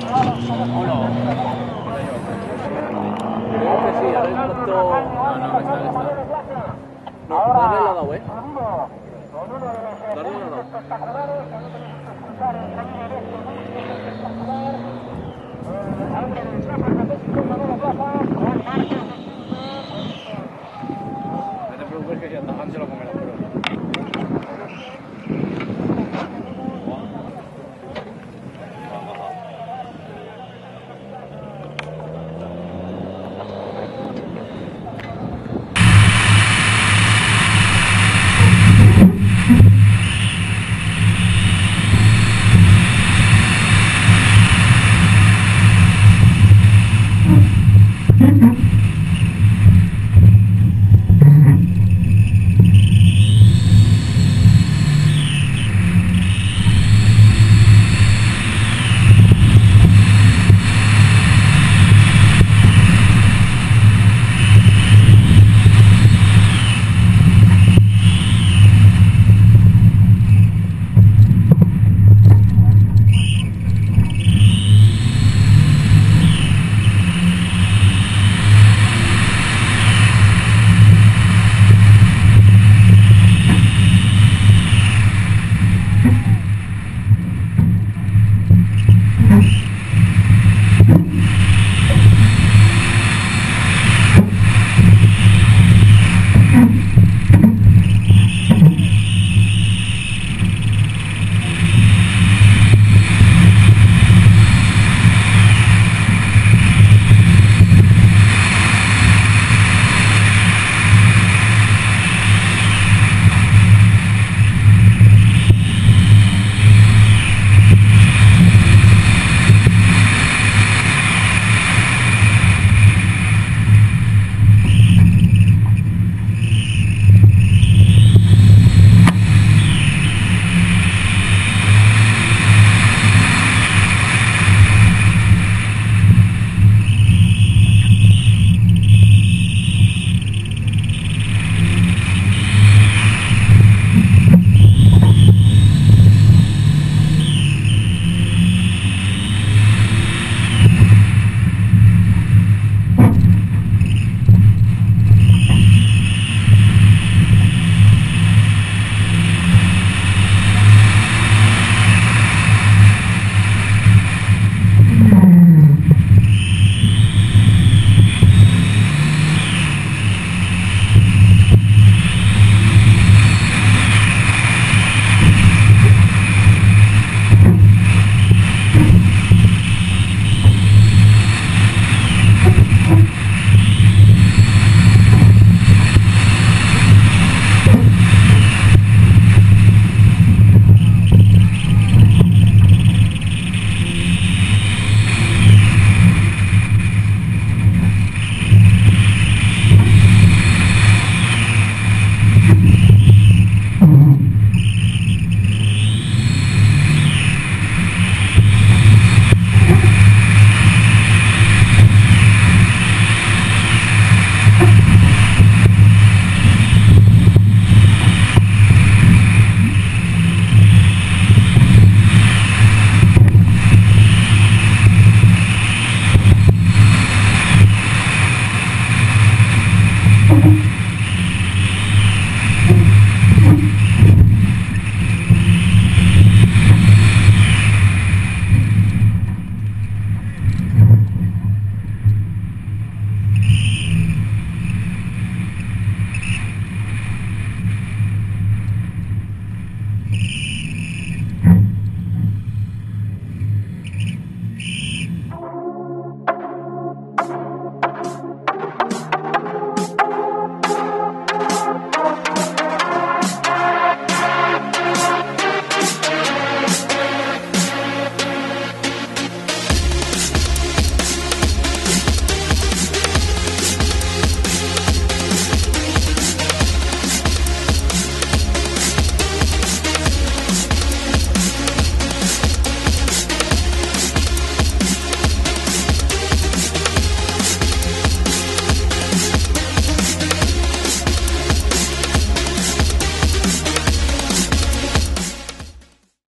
No, no, no, no, no,